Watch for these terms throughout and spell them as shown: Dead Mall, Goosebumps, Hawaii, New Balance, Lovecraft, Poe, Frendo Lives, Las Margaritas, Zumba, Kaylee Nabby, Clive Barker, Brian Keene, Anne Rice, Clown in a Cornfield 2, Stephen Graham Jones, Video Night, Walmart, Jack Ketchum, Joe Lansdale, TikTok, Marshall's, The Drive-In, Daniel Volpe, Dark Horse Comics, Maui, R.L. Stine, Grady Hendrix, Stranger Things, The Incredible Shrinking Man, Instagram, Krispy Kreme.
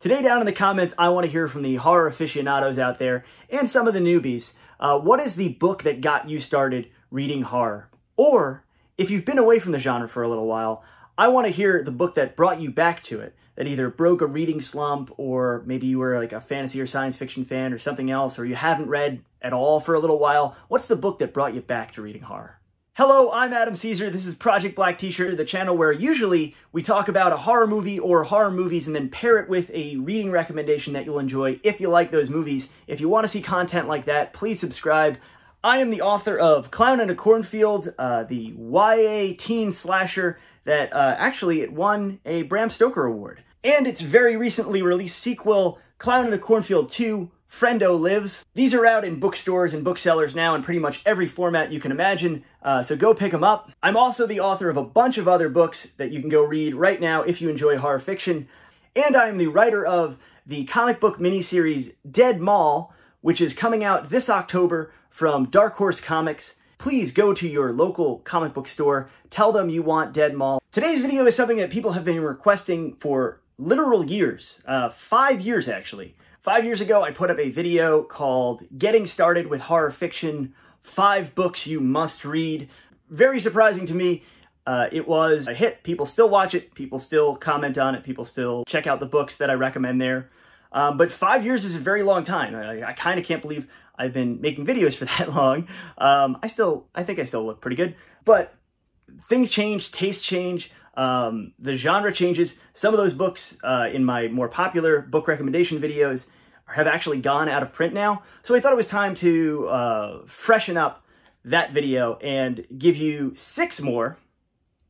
Today down in the comments, I want to hear from the horror aficionados out there and some of the newbies. What is the book that got you started reading horror? Or if you've been away from the genre for a little while, I want to hear the book that brought you back to it, that either broke a reading slump, or maybe you were like a fantasy or science fiction fan or something else, or you haven't read at all for a little while. What's the book that brought you back to reading horror? Hello, I'm Adam Cesare. This is Project Black T-Shirt, the channel where usually we talk about a horror movie or horror movies and then pair it with a reading recommendation that you'll enjoy if you like those movies. If you want to see content like that, please subscribe. I am the author of Clown in a Cornfield, the YA teen slasher that actually it won a Bram Stoker Award. And its very recently released sequel, Clown in a Cornfield 2, Frendo Lives. These are out in bookstores and booksellers now in pretty much every format you can imagine, so go pick them up. I'm also the author of a bunch of other books that you can go read right now if you enjoy horror fiction, and I'm the writer of the comic book miniseries Dead Mall, which is coming out this October from Dark Horse Comics. Please go to your local comic book store, tell them you want Dead Mall. Today's video is something that people have been requesting for literal years, 5 years actually. 5 years ago, I put up a video called Getting Started with Horror Fiction, 5 Books You Must Read. Very surprising to me, it was a hit. People still watch it, people still comment on it, people still check out the books that I recommend there. But 5 years is a very long time. I kind of can't believe I've been making videos for that long. I think I still look pretty good, but things change, tastes change. The genre changes. Some of those books in my more popular book recommendation videos have actually gone out of print now. So I thought it was time to freshen up that video and give you 6 more,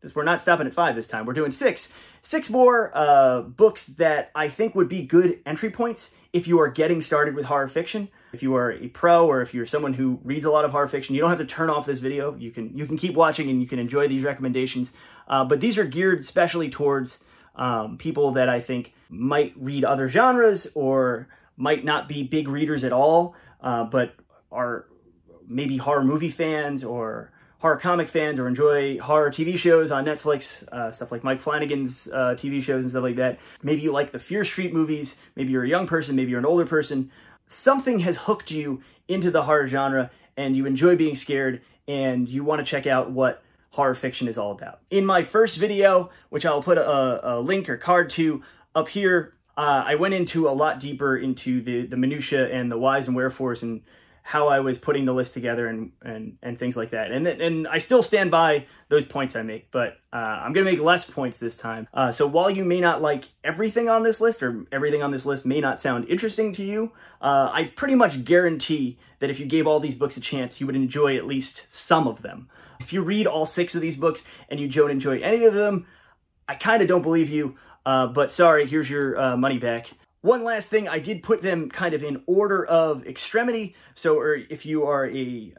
because we're not stopping at 5 this time, we're doing 6. 6 more books that I think would be good entry points if you are getting started with horror fiction. If you are a pro or if you're someone who reads a lot of horror fiction, you don't have to turn off this video. You can keep watching and you can enjoy these recommendations. But these are geared especially towards people that I think might read other genres or might not be big readers at all, but are maybe horror movie fans or horror comic fans or enjoy horror TV shows on Netflix, stuff like Mike Flanagan's TV shows and stuff like that. Maybe you like the Fear Street movies, maybe you're a young person, maybe you're an older person. Something has hooked you into the horror genre and you enjoy being scared and you want to check out what horror fiction is all about. In my first video, which I'll put a link or card to up here, I went into a lot deeper into the minutiae and the whys and wherefores and how I was putting the list together and things like that. And I still stand by those points I make, but I'm gonna make less points this time. So while you may not like everything on this list, or everything on this list may not sound interesting to you, I pretty much guarantee that if you gave all these books a chance, you would enjoy at least some of them. If you read all 6 of these books and you don't enjoy any of them, I kinda don't believe you, but sorry, here's your money back. One last thing, I did put them kind of in order of extremity, so or if you are a,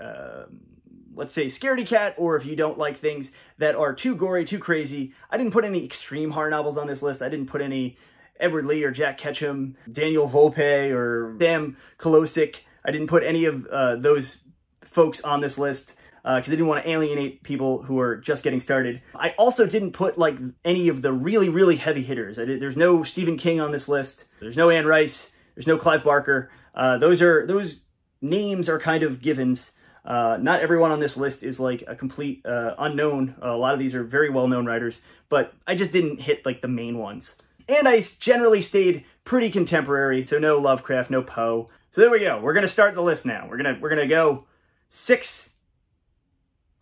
let's say, scaredy cat, or if you don't like things that are too gory, too crazy. I didn't put any extreme horror novels on this list. I didn't put any Edward Lee or Jack Ketchum, Daniel Volpe or Sam Kolosik. I didn't put any of those folks on this list because I didn't want to alienate people who are just getting started. I also didn't put like any of the really, really heavy hitters. There's no Stephen King on this list. There's no Anne Rice. There's no Clive Barker. Those names are kind of givens. Not everyone on this list is like a complete unknown. A lot of these are very well-known writers, but I just didn't hit like the main ones. And I generally stayed pretty contemporary, so no Lovecraft, no Poe. So there we go. We're gonna start the list now. We're gonna go 6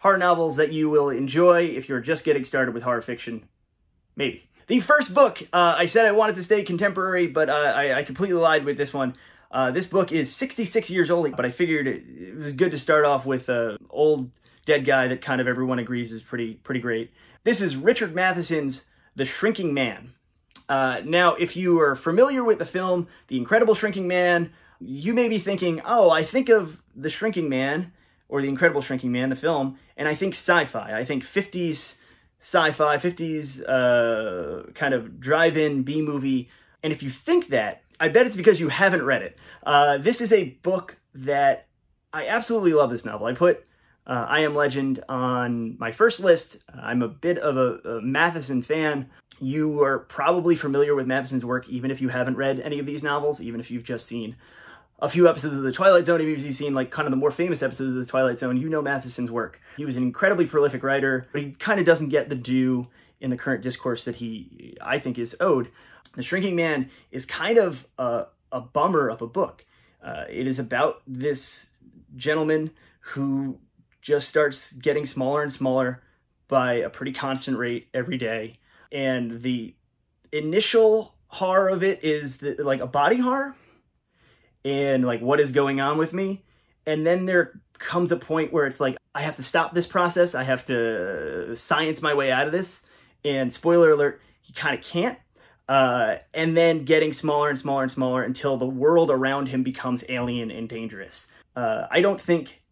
horror novels that you will enjoy if you're just getting started with horror fiction. Maybe. The first book, I said I wanted to stay contemporary, but I completely lied with this one. This book is 66 years old, but I figured it was good to start off with an old dead guy that kind of everyone agrees is pretty great. This is Richard Matheson's The Shrinking Man. Now, if you are familiar with the film The Incredible Shrinking Man, you may be thinking, oh, I think of The Shrinking Man, or The Incredible Shrinking Man, the film, and I think sci-fi. I think 50s sci-fi, 50s kind of drive-in B-movie. And if you think that, I bet it's because you haven't read it. This is a book that I absolutely love this novel. I put I Am Legend on my first list. I'm a bit of a Matheson fan. You are probably familiar with Matheson's work even if you haven't read any of these novels, even if you've just seen a few episodes of The Twilight Zone, even if you've seen like kind of the more famous episodes of The Twilight Zone, you know Matheson's work. He was an incredibly prolific writer, but he kind of doesn't get the due in the current discourse that he, I think, is owed. The Shrinking Man is kind of a bummer of a book. It is about this gentleman who just starts getting smaller and smaller by a pretty constant rate every day. And the initial horror of it is like a body horror and like, what is going on with me? And then there comes a point where it's like, I have to stop this process. I have to science my way out of this. And spoiler alert, he kind of can't. And then getting smaller and smaller and smaller until the world around him becomes alien and dangerous. I don't think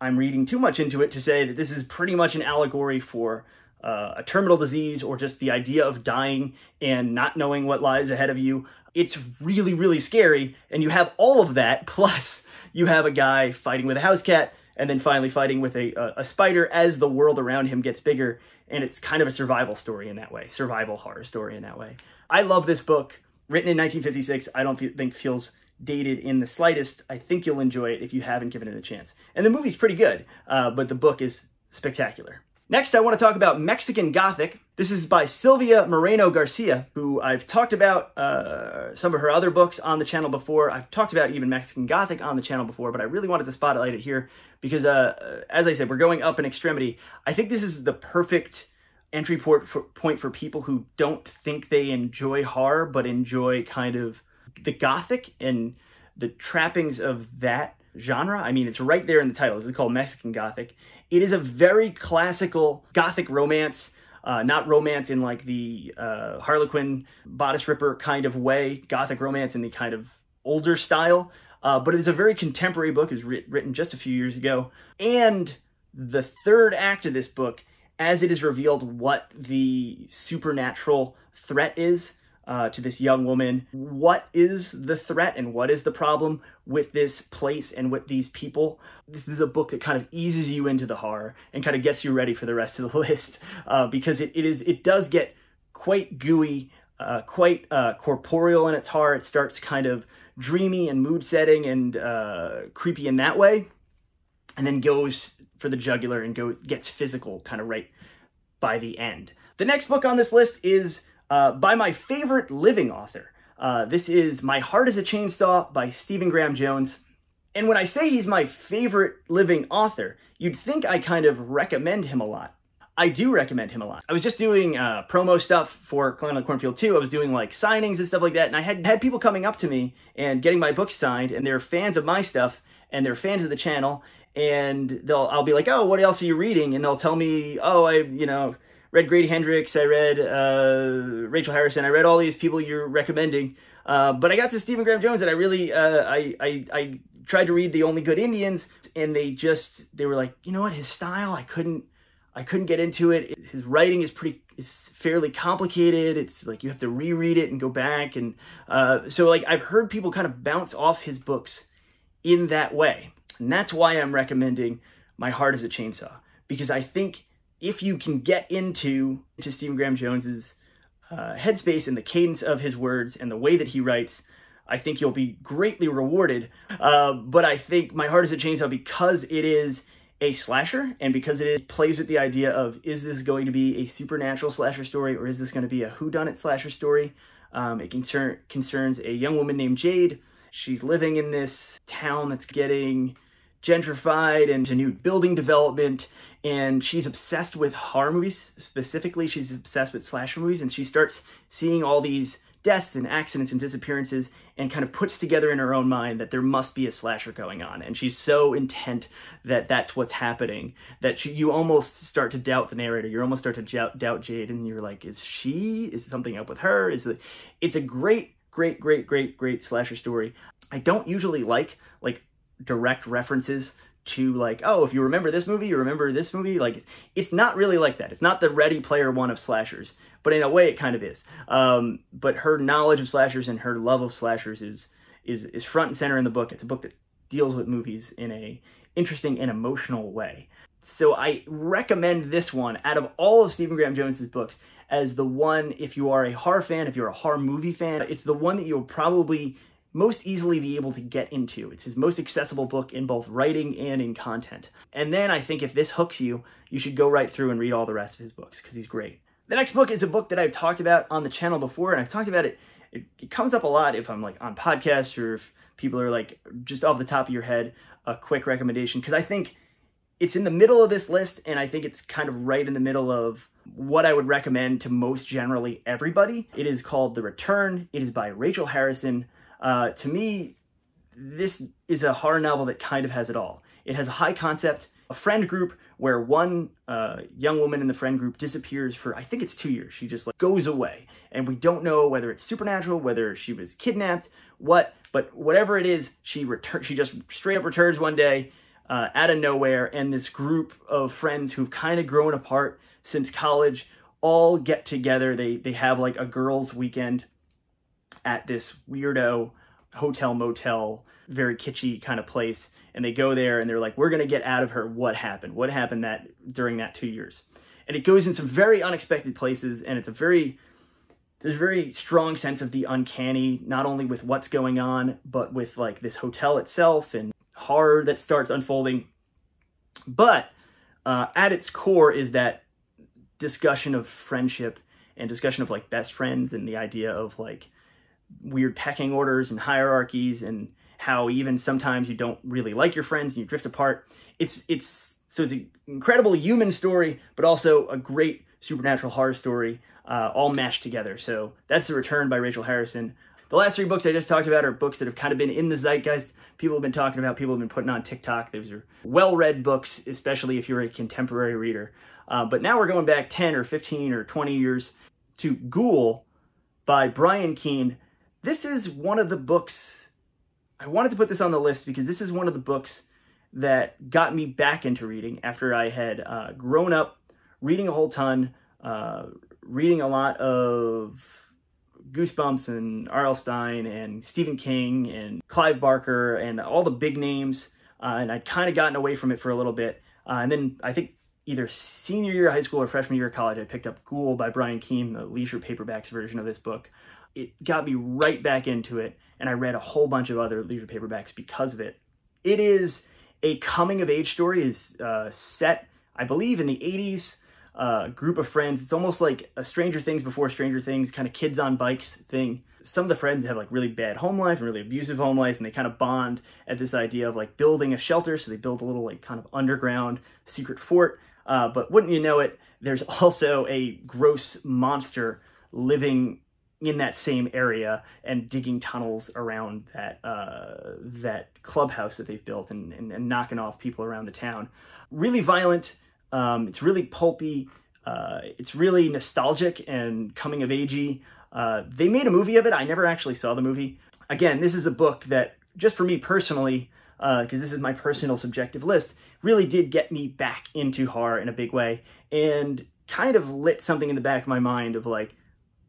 I'm reading too much into it to say that this is pretty much an allegory for a terminal disease or just the idea of dying and not knowing what lies ahead of you. It's really, really scary. And you have all of that. Plus you have a guy fighting with a house cat and then finally fighting with a spider as the world around him gets bigger. And it's kind of a survival story in that way, survival horror story in that way. I love this book. Written in 1956. I don't think feels dated in the slightest. I think you'll enjoy it if you haven't given it a chance. And the movie's pretty good, but the book is spectacular. Next, I want to talk about Mexican Gothic. This is by Silvia Moreno-Garcia, who I've talked about some of her other books on the channel before. I've talked about even Mexican Gothic on the channel before, but I really wanted to spotlight it here because, as I said, we're going up in extremity. I think this is the perfect entry point for people who don't think they enjoy horror, but enjoy kind of the Gothic and the trappings of that genre. I mean, it's right there in the title. This is called Mexican Gothic. It is a very classical Gothic romance, not romance in like the Harlequin bodice ripper kind of way, Gothic romance in the kind of older style, but it's a very contemporary book. It was written just a few years ago. And the third act of this book, as it is revealed what the supernatural threat is to this young woman, what is the threat and what is the problem with this place and with these people? This is a book that kind of eases you into the horror and kind of gets you ready for the rest of the list because it does get quite gooey, quite corporeal in its horror. It starts kind of dreamy and mood setting and creepy in that way, and then goes for the jugular and gets physical kind of right by the end. The next book on this list is by my favorite living author. This is My Heart is a Chainsaw by Stephen Graham Jones. And when I say he's my favorite living author, you'd think I kind of recommend him a lot. I do recommend him a lot. I was just doing promo stuff for Clown in a Cornfield 2. I was doing like signings and stuff like that. And I had people coming up to me and getting my books signed, and they're fans of my stuff and they're fans of the channel. And I'll be like, oh, what else are you reading? And they'll tell me, oh, I read Grady Hendrix, I read Rachel Harrison, I read all these people you're recommending, but I got to Stephen Graham Jones and I really, I tried to read The Only Good Indians, and they were like, you know what, his style, I couldn't get into it. His writing is fairly complicated. It's like you have to reread it and go back, and so like I've heard people kind of bounce off his books in that way, and that's why I'm recommending My Heart is a Chainsaw, because I think if you can get into Stephen Graham Jones's headspace and the cadence of his words and the way that he writes, I think you'll be greatly rewarded. But I think My Heart is a Chainsaw, because it is a slasher and because it plays with the idea of, is this going to be a supernatural slasher story or is this going to be a whodunit slasher story? It concerns a young woman named Jade. She's living in this town that's getting gentrified and a new building development, and she's obsessed with horror movies. Specifically, she's obsessed with slasher movies, and she starts seeing all these deaths and accidents and disappearances and kind of puts together in her own mind that there must be a slasher going on. And she's so intent that that's what's happening that you almost start to doubt the narrator. You almost start to doubt Jade, and you're like, is something up with her? It's a great slasher story. I don't usually like direct references to like, oh, if you remember this movie, you remember this movie. Like, it's not really like that. It's not the Ready Player One of slashers, but in a way it kind of is. But her knowledge of slashers and her love of slashers is front and center in the book. It's a book that deals with movies in a interesting and emotional way. So I recommend this one out of all of Stephen Graham Jones's books as the one, if you are a horror fan, if you're a horror movie fan, it's the one that you'll probably most easily be able to get into. It's his most accessible book in both writing and in content. And then I think if this hooks you, you should go right through and read all the rest of his books because he's great. The next book is a book that I've talked about on the channel before, and I've talked about it. It comes up a lot if I'm like on podcasts or if people are like just off the top of your head, a quick recommendation, because I think it's in the middle of this list, and I think it's kind of right in the middle of what I would recommend to most generally everybody. It is called The Return. It is by Rachel Harrison. To me, this is a horror novel that kind of has it all. It has a high concept, a friend group where one young woman in the friend group disappears for, I think it's 2 years. She just like goes away, and we don't know whether it's supernatural, whether she was kidnapped, what, but whatever it is, she just straight up returns one day out of nowhere, and this group of friends who've kind of grown apart since college all get together. They have like a girls' weekend at this weirdo hotel motel, very kitschy kind of place, and they go there and they're like, we're gonna get out of her what happened that during that 2 years. And it goes in some very unexpected places, and it's a very strong sense of the uncanny, not only with what's going on, but with like this hotel itself and horror that starts unfolding. But at its core is that discussion of friendship and discussion of like best friends and the idea of like weird pecking orders and hierarchies and how even sometimes you don't really like your friends and you drift apart. It's an incredible human story, but also a great supernatural horror story all mashed together. So that's The Return by Rachel Harrison. The last three books I just talked about are books that have kind of been in the zeitgeist. People have been talking about, people have been putting on TikTok. Those are well-read books, especially if you're a contemporary reader. But now we're going back 10 or 15 or 20 years to Ghoul by Brian Keene. This is one of the books, I wanted to put this on the list because this is one of the books that got me back into reading after I had grown up reading a whole ton, reading a lot of Goosebumps and R.L. Stine and Stephen King and Clive Barker and all the big names, and I'd kind of gotten away from it for a little bit, and then I think either senior year of high school or freshman year of college I picked up Ghoul by Brian Keene, the leisure paperbacks version of this book. It got me right back into it, and I read a whole bunch of other leisure paperbacks because of it. It is a coming-of-age story, is set, I believe, in the 80s. Group of friends. It's almost like a Stranger Things before Stranger Things, kind of kids on bikes thing. Some of the friends have like really bad home life and really abusive home life, and they kind of bond at this idea of like building a shelter. So they build a little like kind of underground secret fort. But wouldn't you know it, there's also a gross monster living in that same area and digging tunnels around that that clubhouse that they've built and knocking off people around the town. Really violent. It's really pulpy, it's really nostalgic and coming-of-agey. They made a movie of it. I never actually saw the movie. Again, this is a book that, just for me personally, because this is my personal subjective list, really did get me back into horror in a big way and kind of lit something in the back of my mind of like,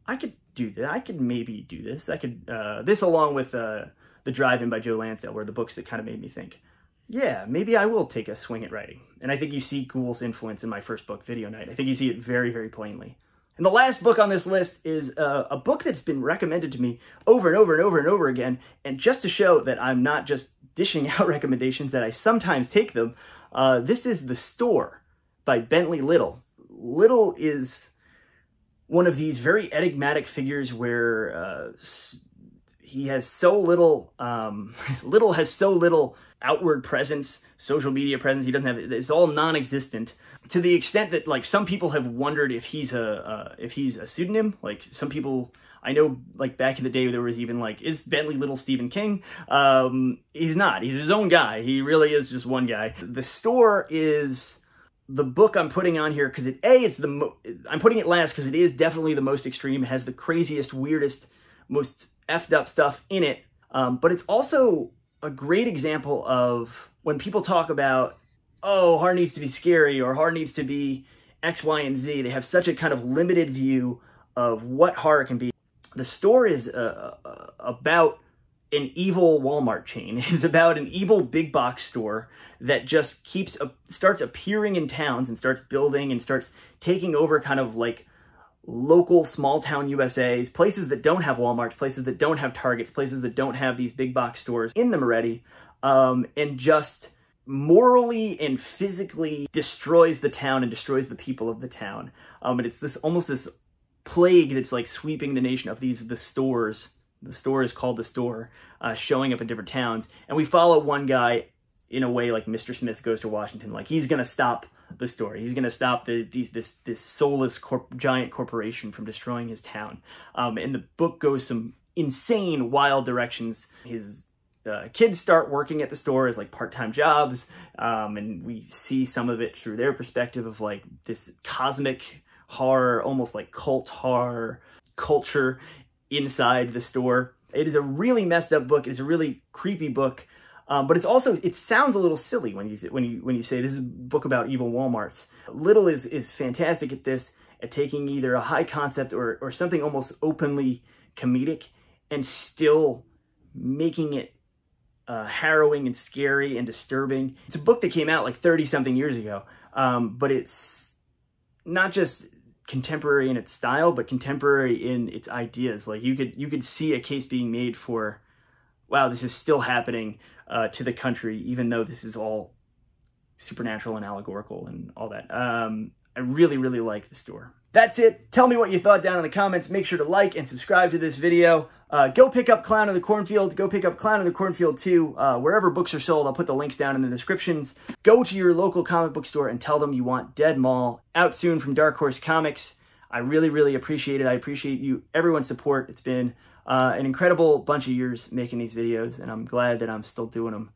I could do that. I could maybe do this. I could, this along with The Drive-In by Joe Lansdale were the books that kind of made me think, yeah, maybe I will take a swing at writing. And I think you see Ghoul's influence in my first book, Video Night. I think you see it very, very plainly. And the last book on this list is a book that's been recommended to me over and over and over and over again. And just to show that I'm not just dishing out recommendations, that I sometimes take them, this is The Store by Bentley Little. Little is one of these very enigmatic figures where he has so little, Little has so little outward presence, social media presence. He doesn't have, it's all non-existent, to the extent that like some people have wondered if he's a pseudonym. Like some people I know, like back in the day, there was even like, is Bentley Little Stephen King? He's not, he's his own guy. He really is just one guy. The Store is the book I'm putting on here because I'm putting it last because it is definitely the most extreme. It has the craziest, weirdest, most effed up stuff in it. But it's also a great example of when people talk about, oh, horror needs to be scary or horror needs to be X, Y, and Z. They have such a kind of limited view of what horror can be. The Store is about an evil Walmart chain. It's about an evil big box store that just starts appearing in towns and starts building and starts taking over kind of like local small town USA's, places that don't have Walmarts, places that don't have Targets, places that don't have these big box stores in them already, and just morally and physically destroys the town and destroys the people of the town. And it's this almost this plague that's like sweeping the nation of the stores. The store is called The Store, showing up in different towns. And we follow one guy in a way like Mr. Smith Goes to Washington. Like, he's going to stop the store. He's going to stop this soulless giant corporation from destroying his town. And the book goes some insane, wild directions. His kids start working at the store as like part-time jobs. And we see some of it through their perspective of like this cosmic horror, almost like cult horror culture inside the store. It is a really messed up book. It's a really creepy book. But it's also, it sounds a little silly when you say this is a book about evil Walmarts. Little is fantastic at this, at taking either a high concept or something almost openly comedic and still making it harrowing and scary and disturbing. It's a book that came out like 30-something years ago, but it's not just contemporary in its style, but contemporary in its ideas. Like, you could see a case being made for, wow, this is still happening to the country, even though this is all supernatural and allegorical and all that. I really, really like The Store. That's it. Tell me what you thought down in the comments. Make sure to like and subscribe to this video. Go pick up Clown in a Cornfield. Go pick up Clown in a Cornfield 2. Wherever books are sold, I'll put the links down in the descriptions. Go to your local comic book store and tell them you want Dead Mall, out soon from Dark Horse Comics. I really, really appreciate it. I appreciate you, everyone's support. It's been an incredible bunch of years making these videos, and I'm glad that I'm still doing them.